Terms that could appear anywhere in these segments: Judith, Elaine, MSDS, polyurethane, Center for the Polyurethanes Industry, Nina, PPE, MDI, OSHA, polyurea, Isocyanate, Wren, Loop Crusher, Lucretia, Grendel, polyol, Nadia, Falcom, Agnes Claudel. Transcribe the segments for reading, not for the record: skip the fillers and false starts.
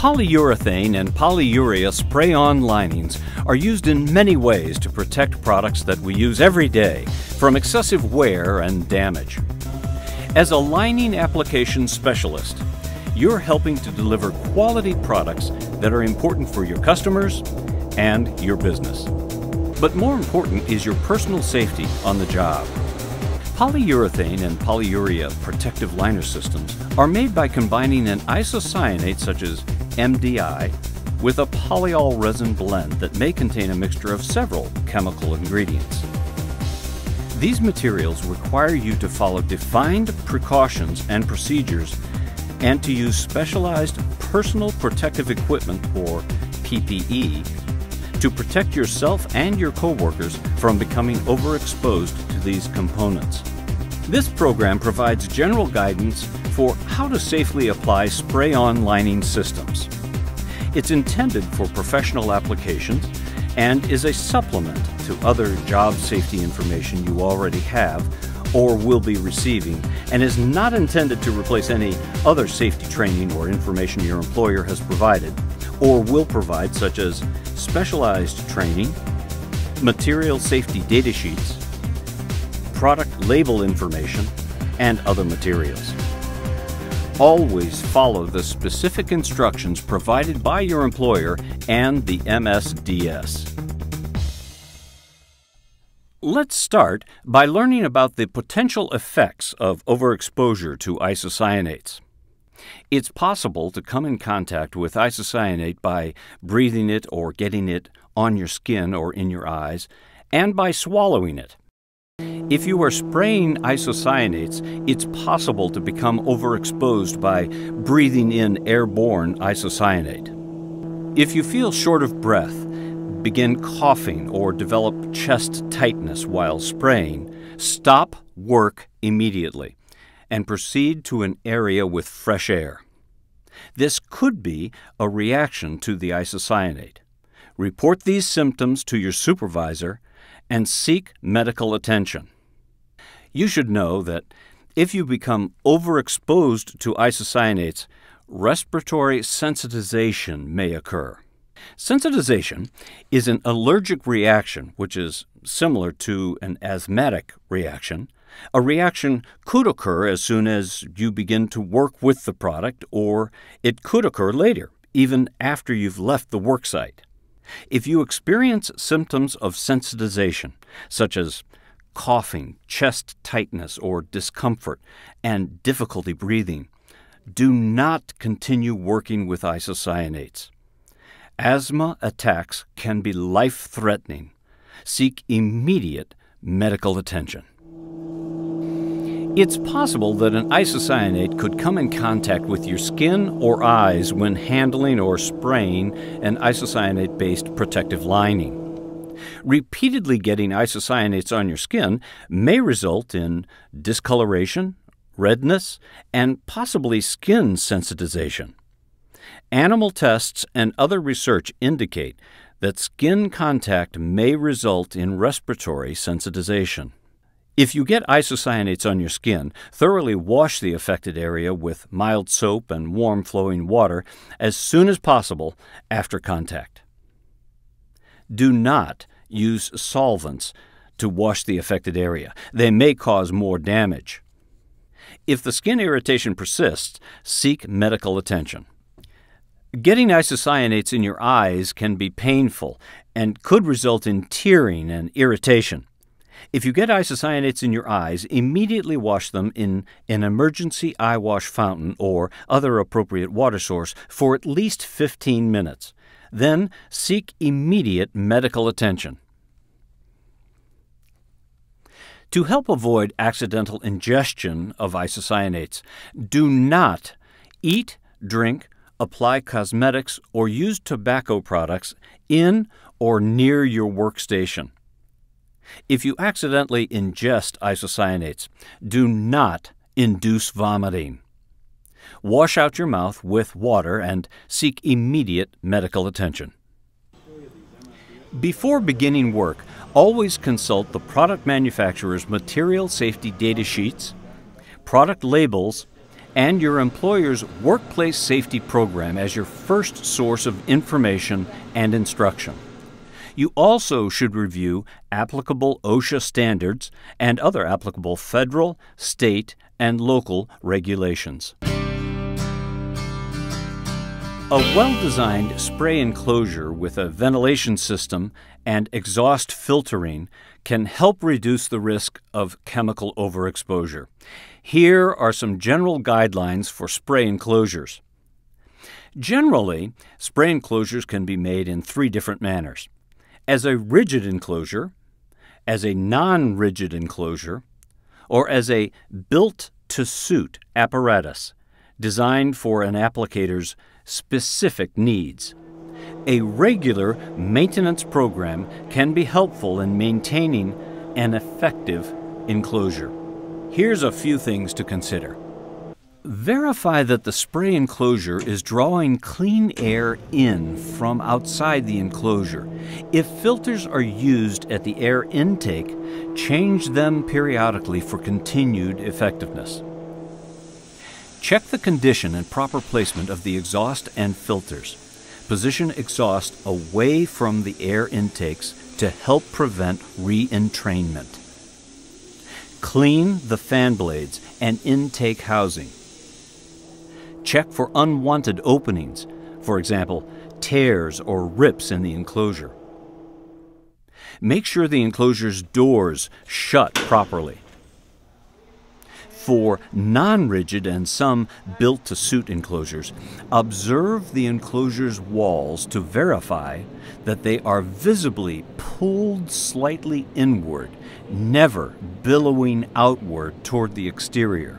Polyurethane and polyurea spray-on linings are used in many ways to protect products that we use every day from excessive wear and damage. As a lining application specialist, you're helping to deliver quality products that are important for your customers and your business. But more important is your personal safety on the job. Polyurethane and polyurea protective liner systems are made by combining an isocyanate such as MDI with a polyol resin blend that may contain a mixture of several chemical ingredients. These materials require you to follow defined precautions and procedures and to use specialized personal protective equipment, or PPE, to protect yourself and your coworkers from becoming overexposed to these components. This program provides general guidance for how to safely apply spray-on lining systems. It's intended for professional applications and is a supplement to other job safety information you already have or will be receiving, and is not intended to replace any other safety training or information your employer has provided or will provide, such as specialized training, material safety data sheets, product label information, and other materials. Always follow the specific instructions provided by your employer and the MSDS. Let's start by learning about the potential effects of overexposure to isocyanates. It's possible to come in contact with isocyanate by breathing it or getting it on your skin or in your eyes, and by swallowing it. If you are spraying isocyanates, it's possible to become overexposed by breathing in airborne isocyanate. If you feel short of breath, begin coughing, or develop chest tightness while spraying, stop work immediately and proceed to an area with fresh air. This could be a reaction to the isocyanate. Report these symptoms to your supervisor and seek medical attention. You should know that if you become overexposed to isocyanates, respiratory sensitization may occur. Sensitization is an allergic reaction, which is similar to an asthmatic reaction. A reaction could occur as soon as you begin to work with the product, or it could occur later, even after you've left the worksite. If you experience symptoms of sensitization, such as coughing, chest tightness or discomfort, and difficulty breathing, do not continue working with isocyanates. Asthma attacks can be life-threatening. Seek immediate medical attention. It's possible that an isocyanate could come in contact with your skin or eyes when handling or spraying an isocyanate-based protective lining. Repeatedly getting isocyanates on your skin may result in discoloration, redness, and possibly skin sensitization. Animal tests and other research indicate that skin contact may result in respiratory sensitization. If you get isocyanates on your skin, thoroughly wash the affected area with mild soap and warm flowing water as soon as possible after contact. Do not use solvents to wash the affected area. They may cause more damage. If the skin irritation persists, seek medical attention. Getting isocyanates in your eyes can be painful and could result in tearing and irritation. If you get isocyanates in your eyes, immediately wash them in an emergency eye wash fountain or other appropriate water source for at least 15 minutes. Then seek immediate medical attention. To help avoid accidental ingestion of isocyanates, do not eat, drink, apply cosmetics, or use tobacco products in or near your workstation. If you accidentally ingest isocyanates, do not induce vomiting. Wash out your mouth with water and seek immediate medical attention. Before beginning work, always consult the product manufacturer's material safety data sheets, product labels, and your employer's workplace safety program as your first source of information and instruction. You also should review applicable OSHA standards and other applicable federal, state, and local regulations. A well-designed spray enclosure with a ventilation system and exhaust filtering can help reduce the risk of chemical overexposure. Here are some general guidelines for spray enclosures. Generally, spray enclosures can be made in three different manners: as a rigid enclosure, as a non-rigid enclosure, or as a built-to-suit apparatus designed for an applicator's specific needs. A regular maintenance program can be helpful in maintaining an effective enclosure. Here's a few things to consider. Verify that the spray enclosure is drawing clean air in from outside the enclosure. If filters are used at the air intake, change them periodically for continued effectiveness. Check the condition and proper placement of the exhaust and filters. Position exhaust away from the air intakes to help prevent re-entrainment. Clean the fan blades and intake housing. Check for unwanted openings, for example, tears or rips in the enclosure. Make sure the enclosure's doors shut properly. For non-rigid and some built-to-suit enclosures, observe the enclosure's walls to verify that they are visibly pulled slightly inward, never billowing outward toward the exterior.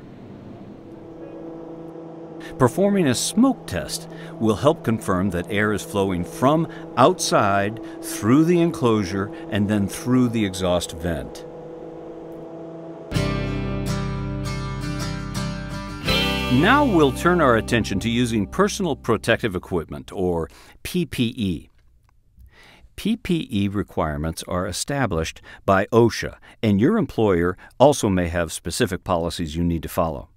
Performing a smoke test will help confirm that air is flowing from outside, through the enclosure, and then through the exhaust vent. Now we'll turn our attention to using personal protective equipment, or PPE. PPE requirements are established by OSHA, and your employer also may have specific policies you need to follow.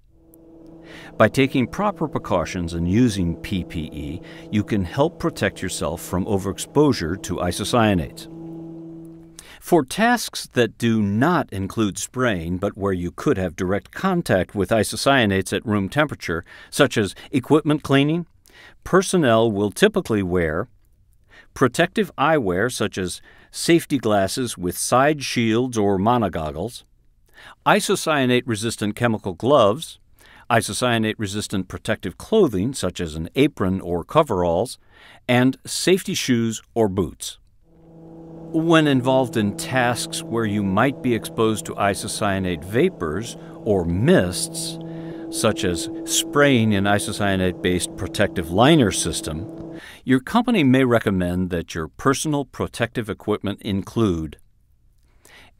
By taking proper precautions and using PPE, you can help protect yourself from overexposure to isocyanates. For tasks that do not include spraying, but where you could have direct contact with isocyanates at room temperature, such as equipment cleaning, personnel will typically wear protective eyewear such as safety glasses with side shields or monogoggles, isocyanate-resistant chemical gloves, isocyanate-resistant protective clothing such as an apron or coveralls, and safety shoes or boots. When involved in tasks where you might be exposed to isocyanate vapors or mists, such as spraying an isocyanate-based protective liner system, your company may recommend that your personal protective equipment include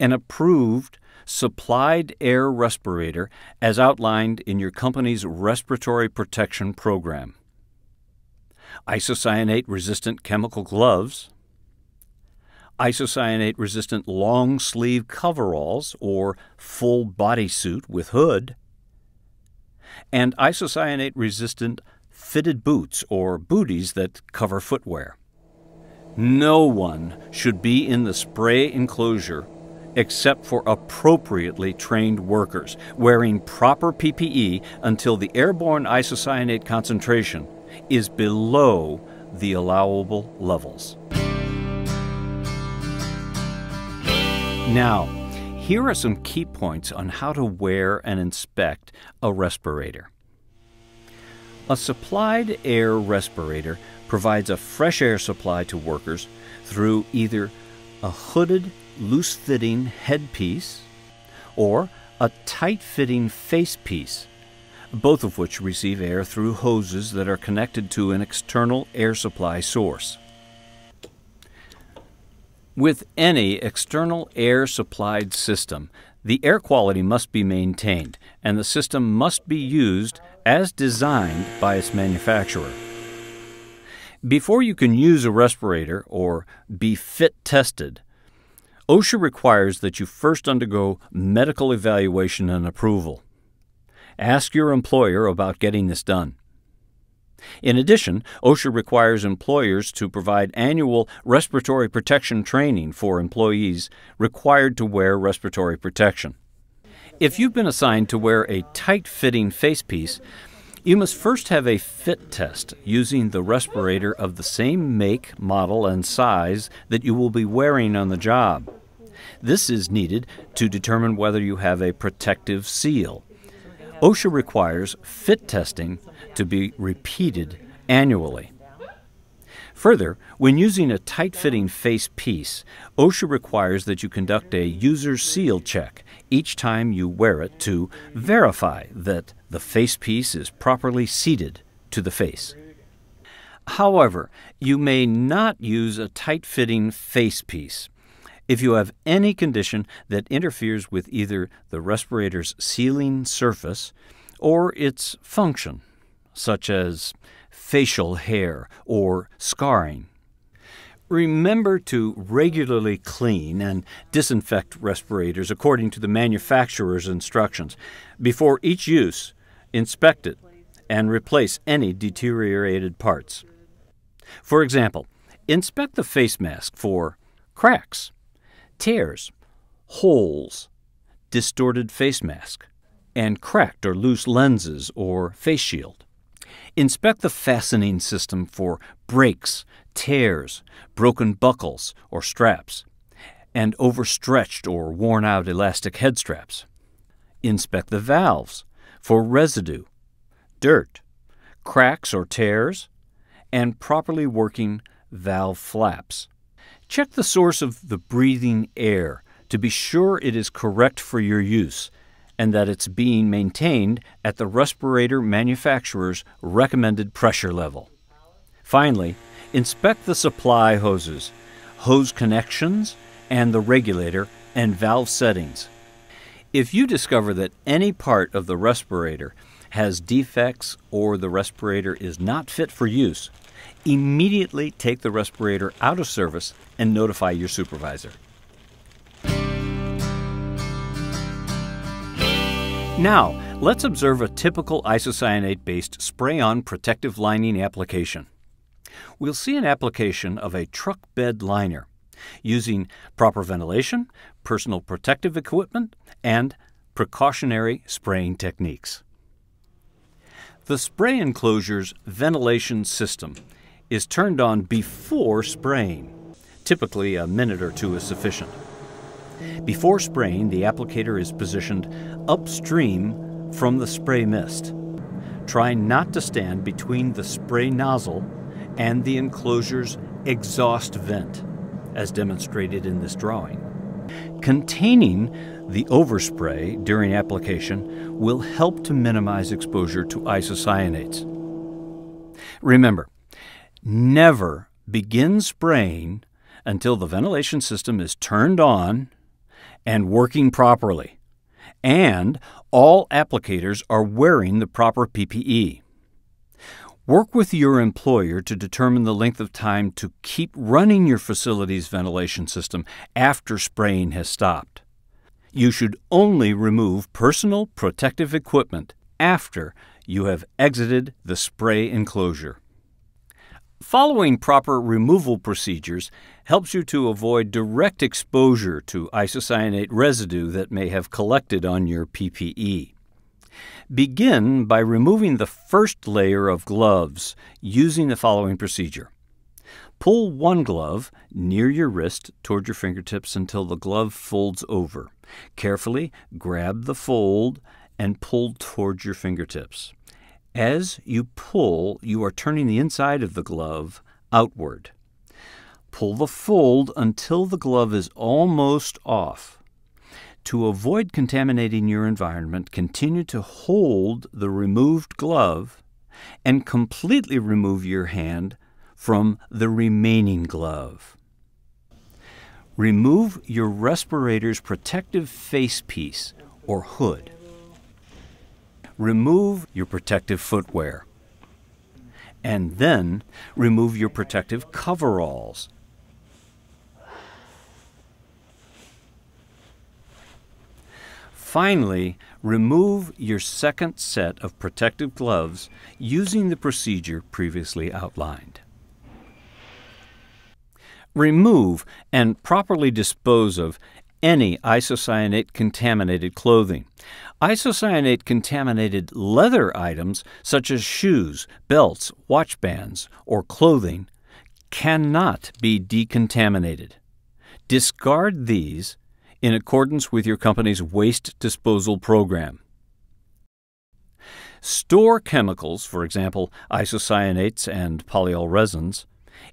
an approved supplied air respirator as outlined in your company's respiratory protection program, isocyanate-resistant chemical gloves, isocyanate-resistant long-sleeve coveralls or full bodysuit with hood, and isocyanate-resistant fitted boots or booties that cover footwear. No one should be in the spray enclosure except for appropriately trained workers wearing proper PPE until the airborne isocyanate concentration is below the allowable levels. Now, here are some key points on how to wear and inspect a respirator. A supplied air respirator provides a fresh air supply to workers through either a hooded, loose-fitting headpiece or a tight-fitting facepiece, both of which receive air through hoses that are connected to an external air supply source. With any external air-supplied system, the air quality must be maintained, and the system must be used as designed by its manufacturer. Before you can use a respirator or be fit tested, OSHA requires that you first undergo medical evaluation and approval. Ask your employer about getting this done. In addition, OSHA requires employers to provide annual respiratory protection training for employees required to wear respiratory protection. If you've been assigned to wear a tight-fitting facepiece, you must first have a fit test using the respirator of the same make, model, and size that you will be wearing on the job. This is needed to determine whether you have a protective seal. OSHA requires fit testing to be repeated annually. Further, when using a tight-fitting face piece, OSHA requires that you conduct a user seal check each time you wear it to verify that the face piece is properly seated to the face. However, you may not use a tight-fitting face piece if you have any condition that interferes with either the respirator's sealing surface or its function, such as facial hair or scarring. Remember to regularly clean and disinfect respirators according to the manufacturer's instructions. Before each use, inspect it and replace any deteriorated parts. For example, inspect the face mask for cracks, tears, holes, distorted face mask, and cracked or loose lenses or face shield. Inspect the fastening system for breaks, tears, broken buckles or straps, and overstretched or worn-out elastic head straps. Inspect the valves for residue, dirt, cracks or tears, and properly working valve flaps. Check the source of the breathing air to be sure it is correct for your use and that it's being maintained at the respirator manufacturer's recommended pressure level. Finally, inspect the supply hoses, hose connections, and the regulator and valve settings. If you discover that any part of the respirator has defects or the respirator is not fit for use, immediately take the respirator out of service and notify your supervisor. Now, let's observe a typical isocyanate-based spray-on protective lining application. We'll see an application of a truck bed liner using proper ventilation, personal protective equipment, and precautionary spraying techniques. The spray enclosure's ventilation system is turned on before spraying. Typically, a minute or two is sufficient. Before spraying, the applicator is positioned upstream from the spray mist. Try not to stand between the spray nozzle and the enclosure's exhaust vent, as demonstrated in this drawing. Containing the overspray during application will help to minimize exposure to isocyanates. Remember, never begin spraying until the ventilation system is turned on and working properly, and all applicators are wearing the proper PPE. Work with your employer to determine the length of time to keep running your facility's ventilation system after spraying has stopped. You should only remove personal protective equipment after you have exited the spray enclosure. Following proper removal procedures helps you to avoid direct exposure to isocyanate residue that may have collected on your PPE. Begin by removing the first layer of gloves using the following procedure. Pull one glove near your wrist toward your fingertips until the glove folds over. Carefully grab the fold and pull toward your fingertips. As you pull, you are turning the inside of the glove outward. Pull the fold until the glove is almost off. To avoid contaminating your environment, continue to hold the removed glove and completely remove your hand from the remaining glove. Remove your respirator's protective face piece or hood. Remove your protective footwear. And then remove your protective coveralls. Finally, remove your second set of protective gloves using the procedure previously outlined. Remove and properly dispose of any isocyanate-contaminated clothing. Isocyanate-contaminated leather items such as shoes, belts, watch bands, or clothing cannot be decontaminated. Discard these in accordance with your company's waste disposal program. Store chemicals, for example, isocyanates and polyol resins,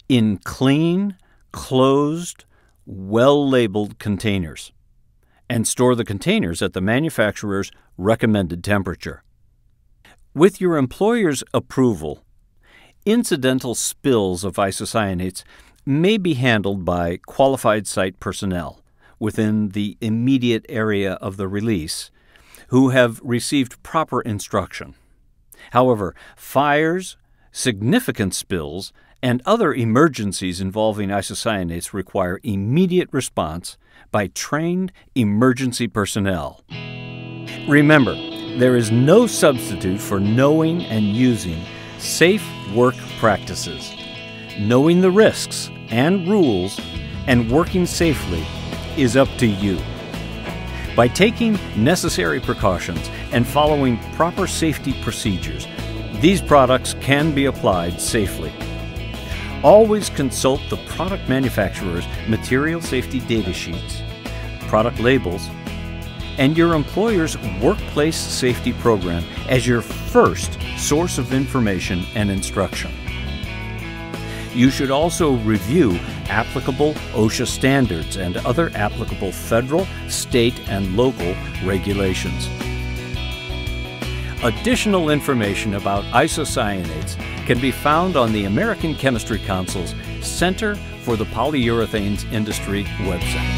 in clean, closed, well-labeled containers, and store the containers at the manufacturer's recommended temperature. With your employer's approval, incidental spills of isocyanates may be handled by qualified site personnel within the immediate area of the release who have received proper instruction. However, fires, significant spills, and other emergencies involving isocyanates require immediate response by trained emergency personnel. Remember, there is no substitute for knowing and using safe work practices. Knowing the risks and rules and working safely is up to you. By taking necessary precautions and following proper safety procedures, these products can be applied safely. Always consult the product manufacturer's material safety data sheets, product labels, and your employer's workplace safety program as your first source of information and instruction. You should also review applicable OSHA standards and other applicable federal, state, and local regulations. Additional information about isocyanates can be found on the American Chemistry Council's Center for the Polyurethanes Industry website.